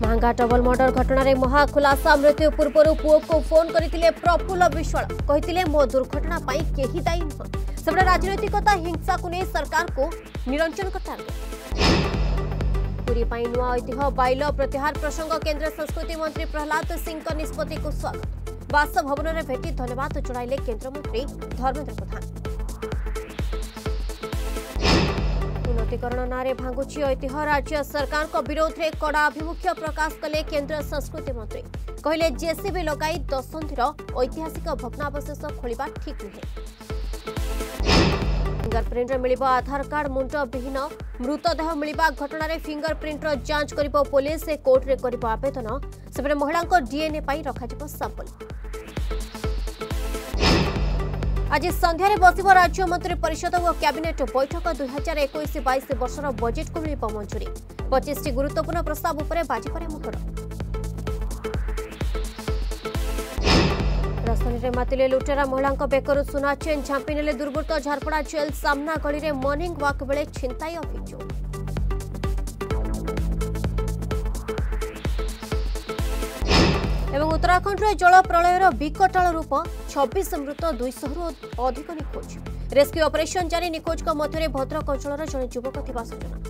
महंगा double murder घटन महा खुलासा। मृत्यु पूर्व पुओ को फोन करते प्रफुल्ल विश्वाल कहते मो दुर्घटना कहीं दायी नुह। से राजनैतिकता हिंसा को नहीं सरकार को निरंजन कटार। पूरी नुआ ऐतिह्य बाइल प्रतिहार प्रसंग केन्द्र संस्कृति मंत्री प्रहलाद सिंह निष्पत्ति को स्वागत। बासभवन में भेटी धन्यवाद जणाइले केन्द्रमंत्री धर्मेन्द्र प्रधान। उन्नतिकरण नारे भांगुची ऐतिह्य राज्य सरकार को विरोध में कड़ा आभिमुख्य प्रकाश कले केन्द्र संस्कृति मंत्री। कहले जेसीबी लगाई दशंधीर ऐतिहासिक भग्नावशेष खोलिबा ठीक नुहे। फिंगरप्रिंट मिलिबो आधार कार्ड मुंड विहीन मृतदेह मिलिबा घटना रे फिंगरप्रिंट जांच करिबो पुलिस। कोर्ट रे करिबो आवेदन। सेबरे महिला को डीएनए पाई रखाजिबो सैंपल। आज संध्यारे बसिबो राज्य मंत्री परिषद और कैबिनेट बैठक। 2021-22 वर्षर बजेट को मिलिबो मंजूरी। 25 गुरुत्वपूर्ण प्रस्ताव उपरे बाजिपरे मुहर। राजधानी मातिले लुटेरा महिला बेकरु सुना चेन झांपी नेले दुर्वृत्त। झारपड़ा जेल सामना गली में मॉर्निंग वॉक बेले छिंताई अभियोग। उत्तराखंड रे जल प्रलयर विकटाल रूप। 26 मृत 200 अधिक निखोज। रेस्क्यू ऑपरेशन जारी। निखोज मध्य भद्रक अंचल जड़े युवक सूचना।